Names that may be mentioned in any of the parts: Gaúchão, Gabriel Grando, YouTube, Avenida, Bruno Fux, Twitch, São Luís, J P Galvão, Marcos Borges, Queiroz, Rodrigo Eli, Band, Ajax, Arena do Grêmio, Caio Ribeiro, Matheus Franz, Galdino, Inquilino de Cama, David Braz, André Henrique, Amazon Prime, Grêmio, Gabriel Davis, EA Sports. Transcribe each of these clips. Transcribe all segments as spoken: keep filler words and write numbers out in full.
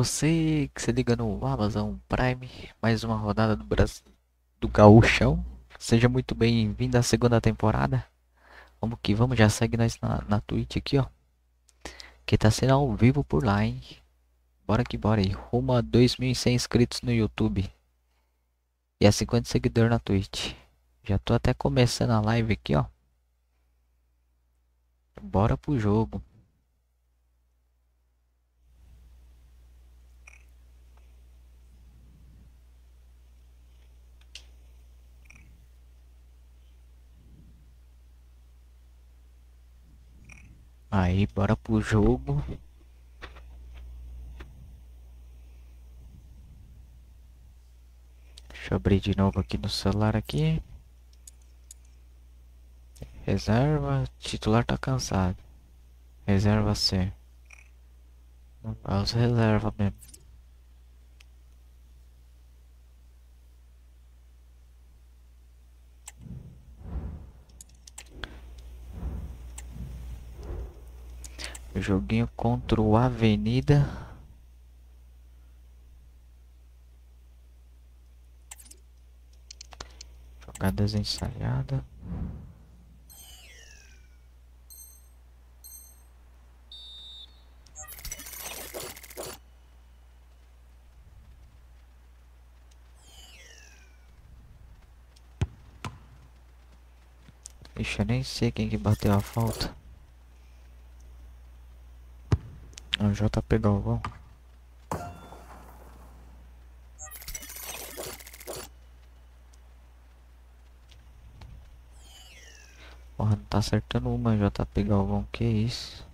Você que se liga no Amazon Prime, mais uma rodada do Brasil, do Gaúchão. Seja muito bem-vindo à segunda temporada. Vamos que vamos, já segue nós na, na Twitch aqui, ó. Que tá sendo ao vivo por lá, hein. Bora que bora aí. Rumo a dois mil e cem inscritos no YouTube. E a cinquenta seguidores na Twitch. Já tô até começando a live aqui, ó. Bora pro jogo. Aí, bora pro jogo. Deixa eu abrir de novo aqui no celular aqui. Reserva, titular tá cansado. Reserva C. Vamos reserva mesmo. Joguinho contra o Avenida. Jogadas ensaiadas. Ixi, eu nem sei quem que bateu a falta. O J pegou o gol. Porra, não tá acertando uma, J pegar o gol, que isso?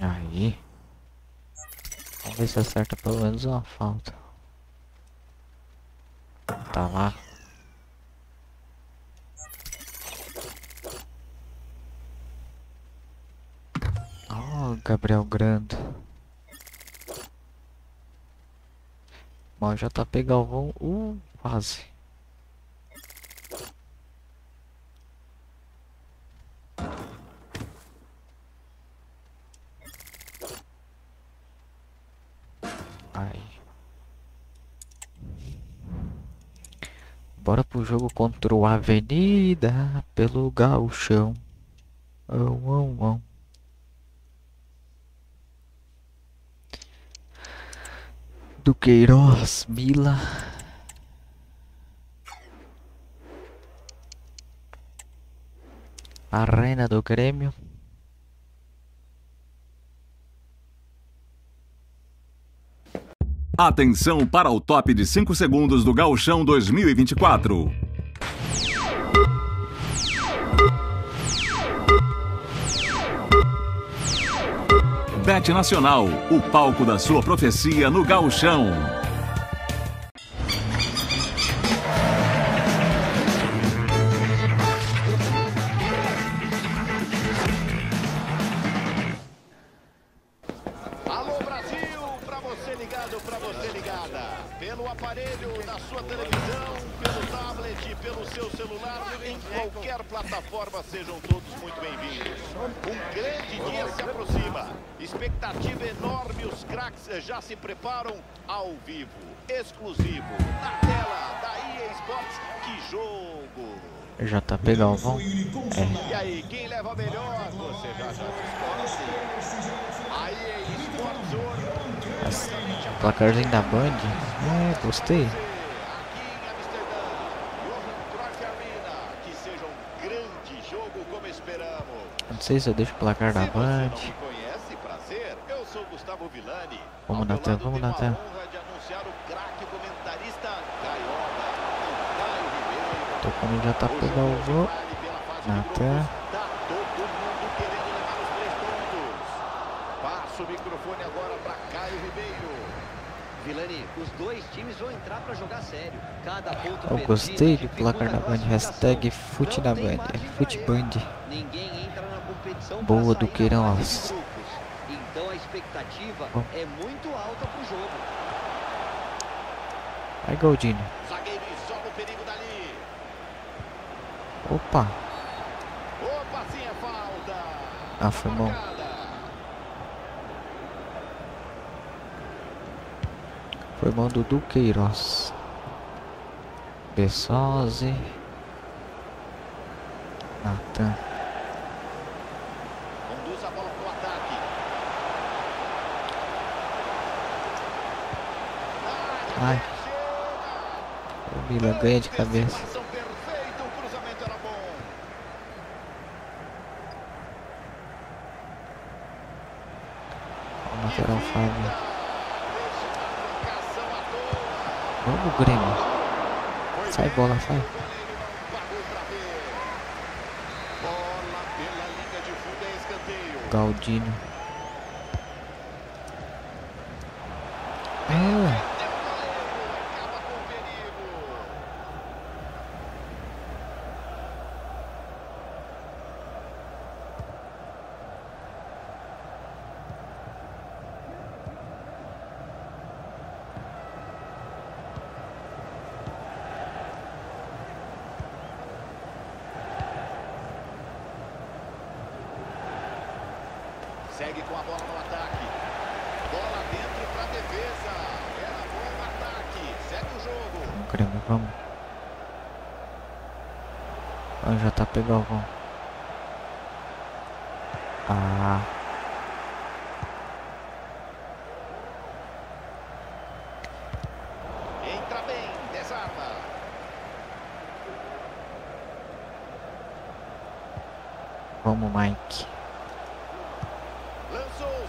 Aí. Vamos ver se acerta pelo menos uma falta. Tá lá. Oh, Gabriel Grando. Bom, já tá pegando o voo. Uh, quase. Bora pro jogo contra o Avenida pelo Gaúchão. Oh, oh, oh. Do Queiroz, Mila. Arena do Grêmio. Atenção para o top de cinco segundos do Gaúchão dois mil e vinte e quatro. Bet Nacional, o palco da sua profecia no Gaúchão. Ao vivo, exclusivo, na tela da E A Sports, que jogo! Já tá pegando, vão? É. E aí, quem leva melhor? Você já já se escolhe. O placarzinho da Band? É, gostei. Que seja um grande jogo como esperamos. Não sei se eu deixo o placar da Band. Vamos na tela, vamos na tela. Tô como já tá pegando o voo. Na tela. Passa o microfone agora pra Caio Ribeiro. Vilani, os dois times vão entrar pra jogar sério. Cada ponto. Eu gostei do placar da Band. Hashtag fute da Band. É fute Band. Boa do Queiroz. Expectativa oh. É muito alta pro jogo. Vai, Goldinho. Zagueiro isola o perigo dali. Opa! Opa, sim, é falta. Ah, foi bom. Foi bom do Duqueiroz. Bessose. Natan. Conduz a bola pro ataque. Ai. O Vila ganha de cabeça. Lateral Fábio. Vamos, Grêmio. Sai bola, sai. Galdino. É. Segue com a bola no ataque. Bola dentro para a defesa. Era bom no ataque. Segue o jogo. Vamos, Grêmio, vamos. Ah, já tá pegando o gol. Ah. Entra bem, desarma. Vamos, Mike.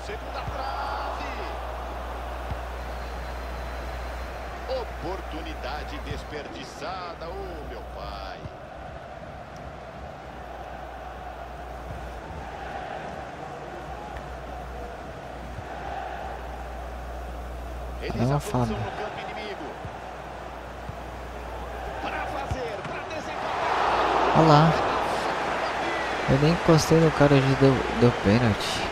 Segunda trave. Oportunidade desperdiçada, ô meu pai. Eles afundam no campo inimigo. Para fazer, para desempatar. Olha lá. Eu nem encostei no cara, já deu, deu pênalti.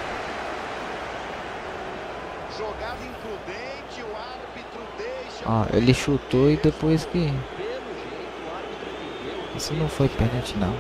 Ó, ele chutou e depois que... Isso não foi pênalti, não.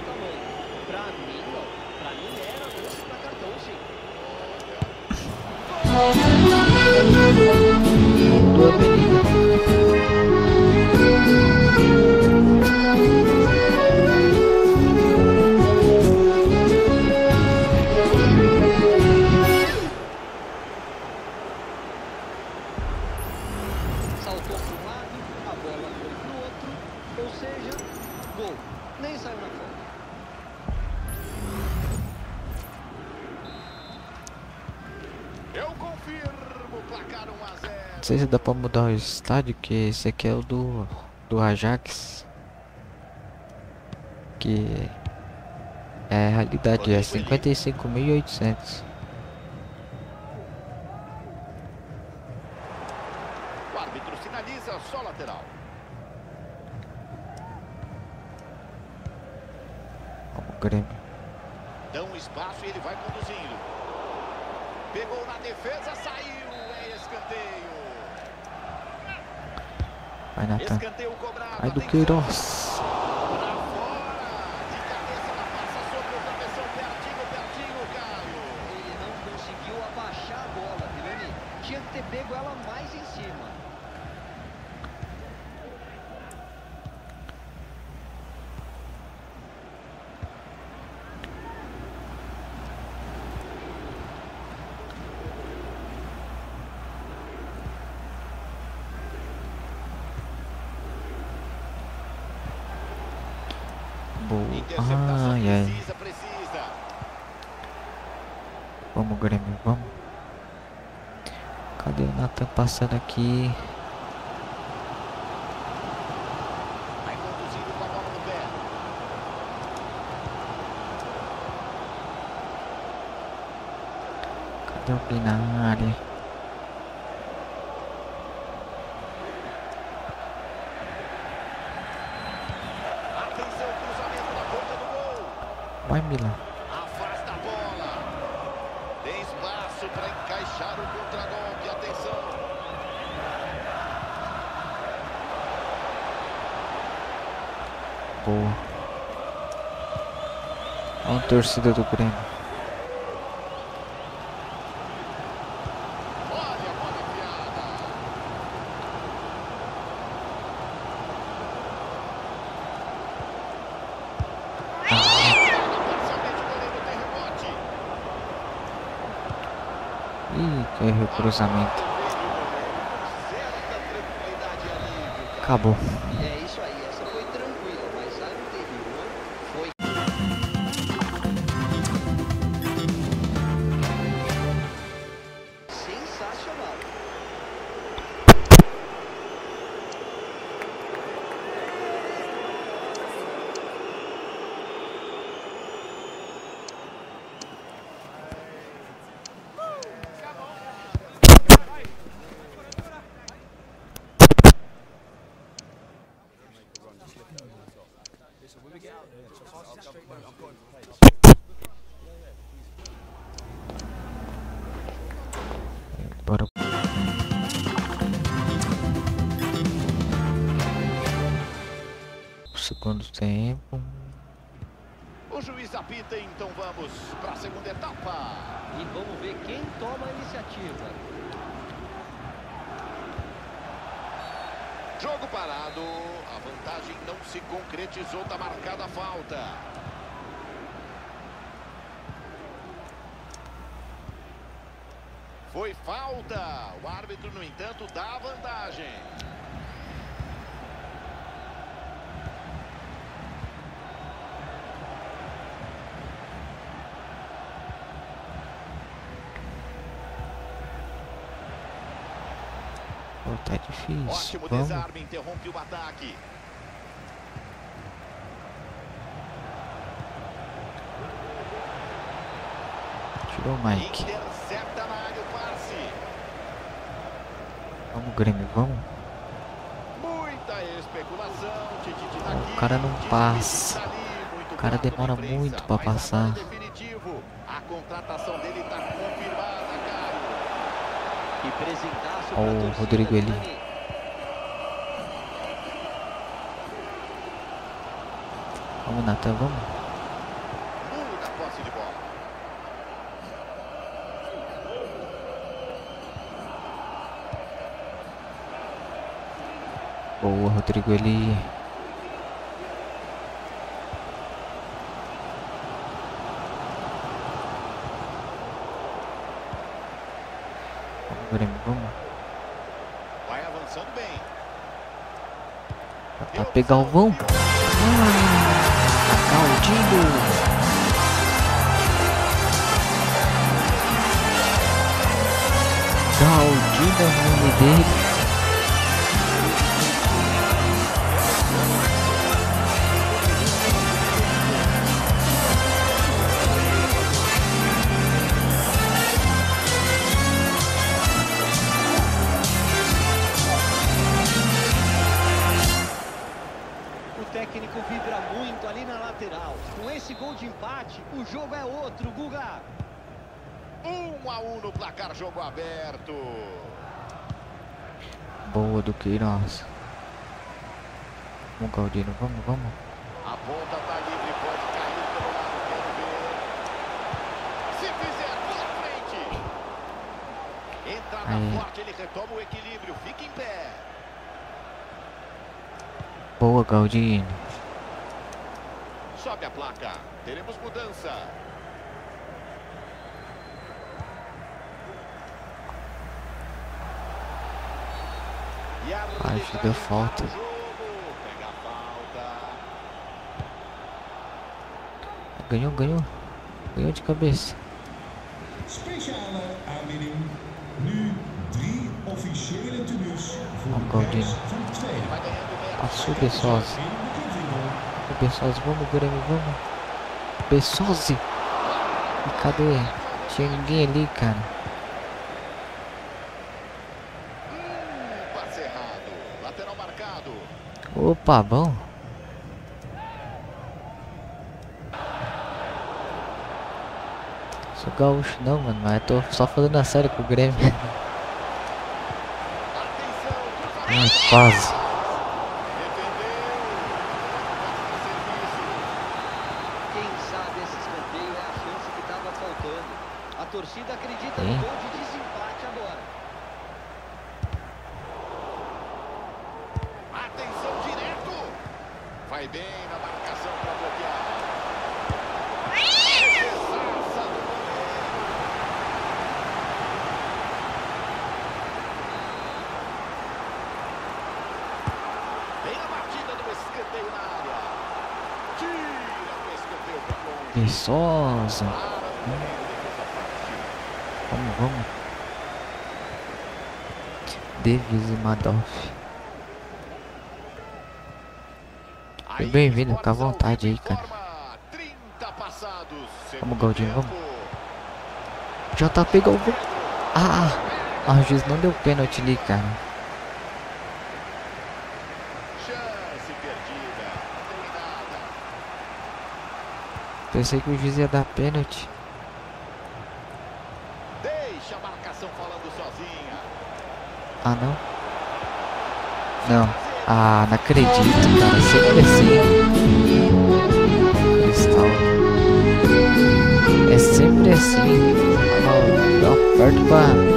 Não sei se dá pra mudar o estádio, que esse aqui é o do, do Ajax. Que é a realidade, é cinquenta e cinco mil e oitocentos. O árbitro sinaliza só lateral. Vamos, Grêmio. Dá um espaço e ele vai conduzindo. Pegou na defesa, saiu, é escanteio. Vai, Natan. Vai do Queiroz. Ele não conseguiu abaixar a bola, Pirani. Tinha que ter pego ela mais em cima. Ah, yeah. Precisa, precisa. Vamos, Grêmio, vamos. Cadê o Natan passando aqui? Vai conduzindo com a bola no pé. Cadê o Binari? Vai, Milan. Afasta a bola. Tem espaço para encaixar o contragolpe. Atenção. Boa. a torcida do Grêmio. Ih, que recruzamento. Acabou. Segundo tempo. O juiz apita, então vamos para a segunda etapa. E vamos ver quem toma a iniciativa. Jogo parado, a vantagem não se concretizou, está marcada a falta. Foi falta, o árbitro, no entanto, dá a vantagem. Oh, tá difícil. Ótimo desarme, interrompe o ataque. Tirou o Mike. Intercepta na área o passe. Vamos, Grêmio, vamos. Muita especulação. O cara não passa. O cara demora muito pra passar. A contratação dele tá confirmada. Olha o Rodrigo Eli. Vamos, Natan, vamos. Muda a posse de bola. Boa, Rodrigo Eli. Grêmio, vamos. Vai avançando bem. Tá pra pegar o vão. Ah, Caldinho. Caldinho é o nome dele. O jogo é outro, Guga. Um a um no placar, jogo aberto. Boa do Queiroz. Vamos, Caldino, vamos, vamos. A ponta tá livre, pode cair pelo lado, quero ver. Se fizer, pula frente. Entrada aí. Forte, ele retoma o equilíbrio, fica em pé. Boa, Caldino. Sobe a placa, teremos mudança. Acho que deu falta. Ganhou, ganhou. Ganhou de cabeça. Vamos, Galdino. Passou, pessoal. Pessoas, vamos, Grêmio, vamos. Pessoas. E cadê? Tinha ninguém ali, cara. Hum, passe errado. Lateral marcado. Opa, bom. Sou gaúcho não, mano, mas eu tô só falando a sério com o Grêmio. Ai, quase. precisar desse escanteio é a chance que estava faltando. A torcida acredita no gol de desempate agora. Atenção direto. Vai bem na marcação para bloquear. Viçosa. Vamos, vamos. Davis e Madoff. Bem-vindo, fica à vontade aí, cara. Vamos, Galdinho, vamos. J P Galvão. Ah, a juiz não deu pênalti ali, cara. Pensei que o juiz ia dar pênalti. Deixa a marcação falando sozinha. Ah, não? Não. Ah, não acredito, cara. Sempre assim. Cristal. É sempre assim. Dá um perto pra...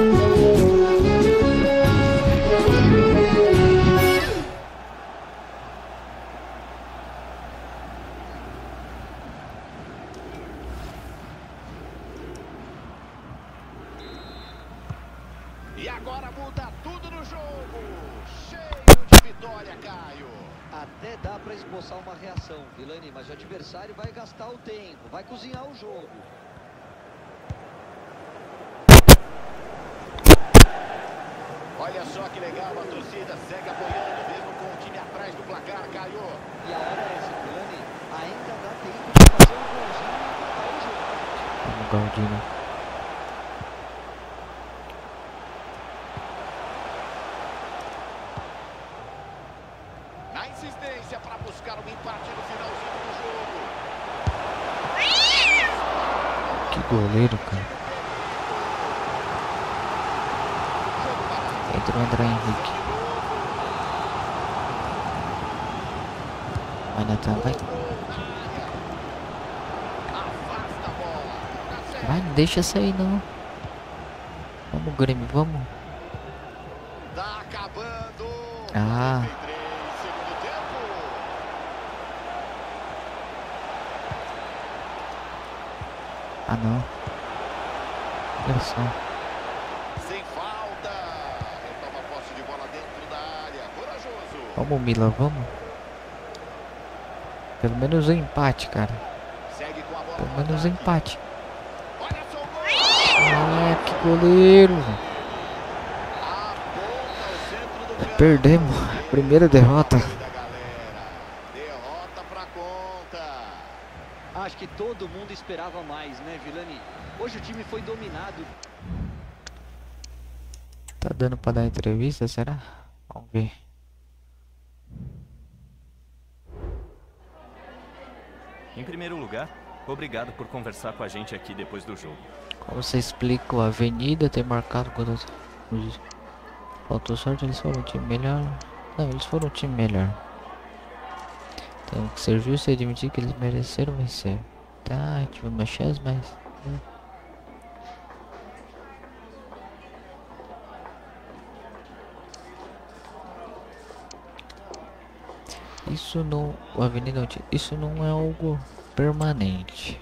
Mas o adversário vai gastar o tempo, vai cozinhar o jogo. Olha só que legal, a torcida segue apoiando, mesmo com o time atrás do placar, Caio. E a hora é esse, Plane, ainda dá tempo de fazer um golzinho e matar o jogo. Vamos, Galdino. Na insistência para buscar um empate no finalzinho. Goleiro, cara. Entrou o André Henrique. Vai, Nathan, vai. Vai, não deixa sair, não. Vamos, Grêmio, vamos. Ah. Ah, não. Olha só. Sem falta. Retoma a posse de bola dentro da área. Corajoso. Vamos, Milan, vamos. Pelo menos um empate, cara. Segue com a bola. Pelo menos um empate. Olha só o gol. Ah, que goleiro. A bola ao centro do... Perdemos. Primeira derrota. Acho que todo mundo esperava mais, né, Vilani? Hoje o time foi dominado. Tá dando pra dar entrevista, será? Vamos ver. Em primeiro lugar, obrigado por conversar com a gente aqui depois do jogo. Como você explica, a Avenida tem marcado quando os... Faltou sorte, eles foram o time melhor. Não, eles foram o time melhor. Tem que ser justo e admitir que eles mereceram vencer. Tá, tive uma chance, mas... Né? Isso não... O Avenida... Isso não é algo permanente.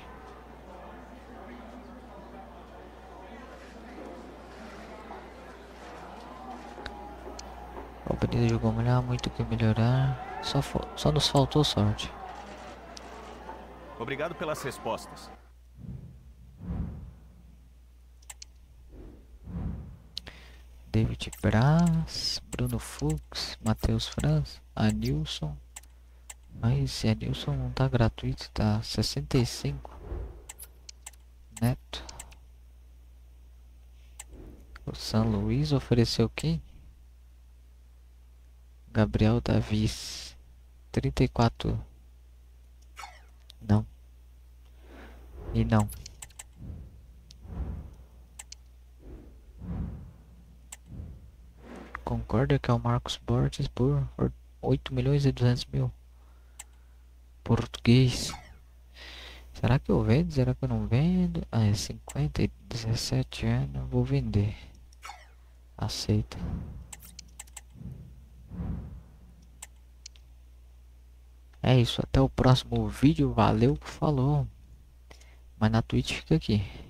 O Avenida jogou melhor, muito que melhorar. Só, só nos faltou sorte. Obrigado pelas respostas. David Braz, Bruno Fux, Matheus Franz, Anilson. Mas esse Anilson não tá gratuito, tá sessenta e cinco. Neto. O São Luís ofereceu quem? Gabriel Davis. trinta e quatro. Não. E não. Concorda que é o Marcos Borges por oito milhões e duzentos mil. Português. Será que eu vendo? Será que eu não vendo? Ah, é cinquenta e dezessete anos, vou vender. Aceita. É isso, até o próximo vídeo, valeu, falou. Mas na Twitch fica aqui.